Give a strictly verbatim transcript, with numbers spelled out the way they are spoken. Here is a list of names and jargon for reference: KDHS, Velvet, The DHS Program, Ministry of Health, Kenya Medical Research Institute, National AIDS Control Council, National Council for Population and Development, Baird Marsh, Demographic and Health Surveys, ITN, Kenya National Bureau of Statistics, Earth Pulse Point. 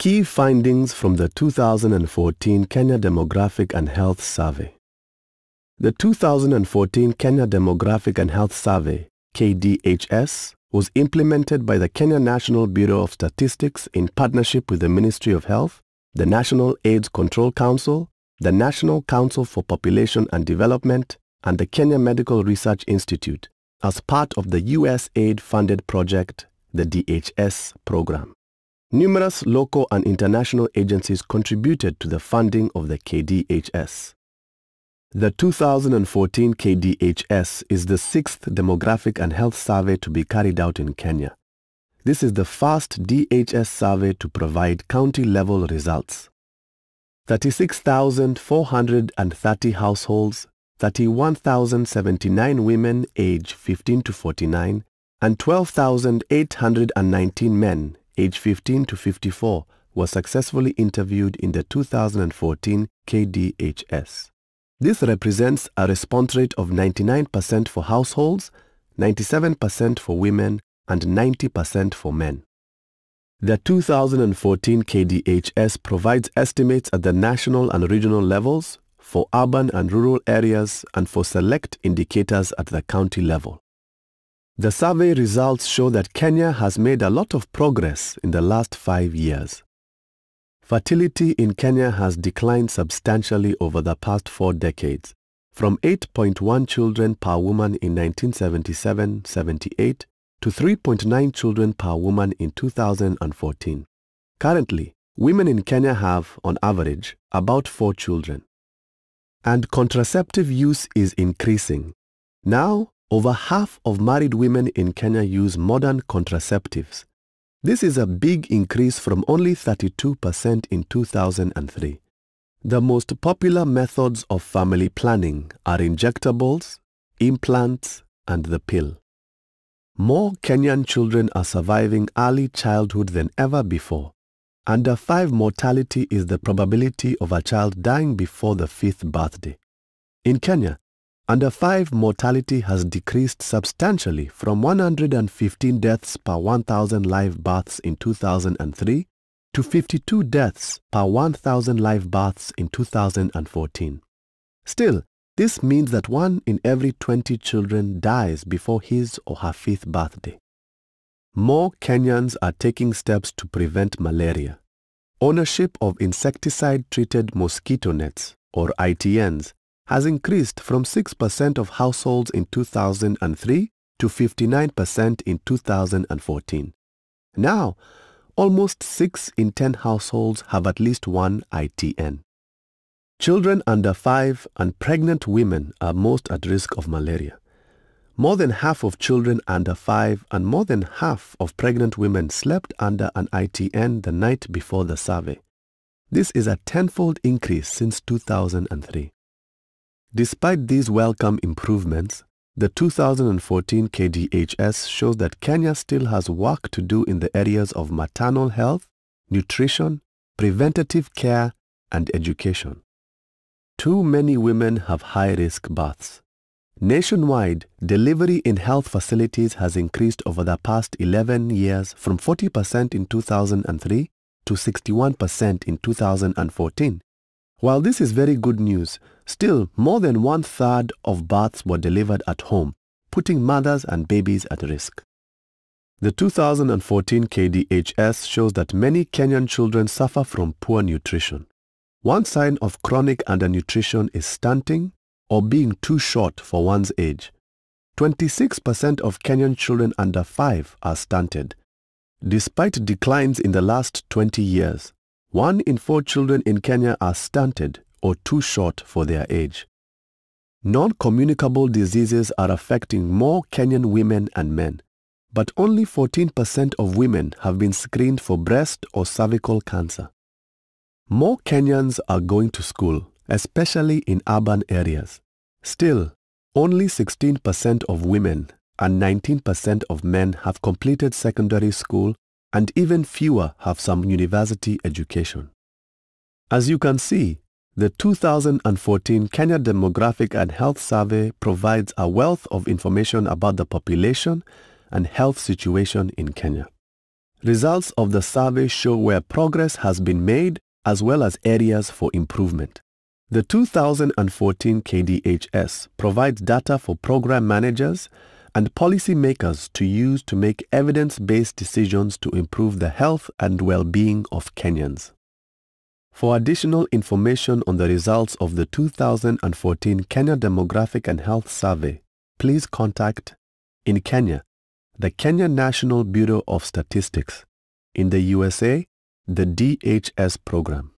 Key findings from the two thousand fourteen Kenya Demographic and Health Survey. The two thousand fourteen Kenya Demographic and Health Survey, K D H S, was implemented by the Kenya National Bureau of Statistics in partnership with the Ministry of Health, the National AIDS Control Council, the National Council for Population and Development, and the Kenya Medical Research Institute as part of the U S A I D-funded project, the D H S program. Numerous local and international agencies contributed to the funding of the K D H S. The two thousand fourteen K D H S is the sixth demographic and health survey to be carried out in Kenya. This is the first D H S survey to provide county-level results. thirty-six thousand four hundred thirty households, thirty-one thousand seventy-nine women age fifteen to forty-nine, and twelve thousand eight hundred nineteen men age fifteen to fifty-four were successfully interviewed in the two thousand fourteen K D H S. This represents a response rate of ninety-nine percent for households, ninety-seven percent for women, and ninety percent for men. The two thousand fourteen K D H S provides estimates at the national and regional levels, for urban and rural areas, and for select indicators at the county level. The survey results show that Kenya has made a lot of progress in the last five years. Fertility in Kenya has declined substantially over the past four decades, from eight point one children per woman in nineteen seventy-seven seventy-eight to three point nine children per woman in two thousand fourteen. Currently, women in Kenya have, on average, about four children. And contraceptive use is increasing. Now, over half of married women in Kenya use modern contraceptives. This is a big increase from only thirty-two percent in two thousand three. The most popular methods of family planning are injectables, implants, and the pill. More Kenyan children are surviving early childhood than ever before. Under five mortality is the probability of a child dying before the fifth birthday. In Kenya, under five mortality has decreased substantially from one hundred fifteen deaths per one thousand live births in two thousand three to fifty-two deaths per one thousand live births in two thousand fourteen. Still, this means that one in every twenty children dies before his or her fifth birthday. More Kenyans are taking steps to prevent malaria. Ownership of insecticide-treated mosquito nets, or I T Ns, has increased from six percent of households in two thousand three to fifty-nine percent in two thousand fourteen. Now, almost six in ten households have at least one I T N. Children under five and pregnant women are most at risk of malaria. More than half of children under five and more than half of pregnant women slept under an I T N the night before the survey. This is a tenfold increase since two thousand three. Despite these welcome improvements, the two thousand fourteen K D H S shows that Kenya still has work to do in the areas of maternal health, nutrition, preventative care, and education. Too many women have high-risk births. Nationwide, delivery in health facilities has increased over the past eleven years from forty percent in two thousand three to sixty-one percent in two thousand fourteen. While this is very good news, still more than one-third of births were delivered at home, putting mothers and babies at risk. The two thousand fourteen K D H S shows that many Kenyan children suffer from poor nutrition. One sign of chronic undernutrition is stunting or being too short for one's age. twenty-six percent of Kenyan children under five are stunted. Despite declines in the last twenty years, one in four children in Kenya are stunted or too short for their age. Non-communicable diseases are affecting more Kenyan women and men, but only fourteen percent of women have been screened for breast or cervical cancer. More Kenyans are going to school, especially in urban areas. Still, only sixteen percent of women and nineteen percent of men have completed secondary school, and even fewer have some university education. As you can see, the two thousand fourteen Kenya Demographic and Health Survey provides a wealth of information about the population and health situation in Kenya. Results of the survey show where progress has been made as well as areas for improvement. The two thousand fourteen K D H S provides data for program managers and policy makers to use to make evidence-based decisions to improve the health and well-being of Kenyans. For additional information on the results of the two thousand fourteen Kenya Demographic and Health Survey, please contact, in Kenya, the Kenya National Bureau of Statistics, in the U S A, the D H S program.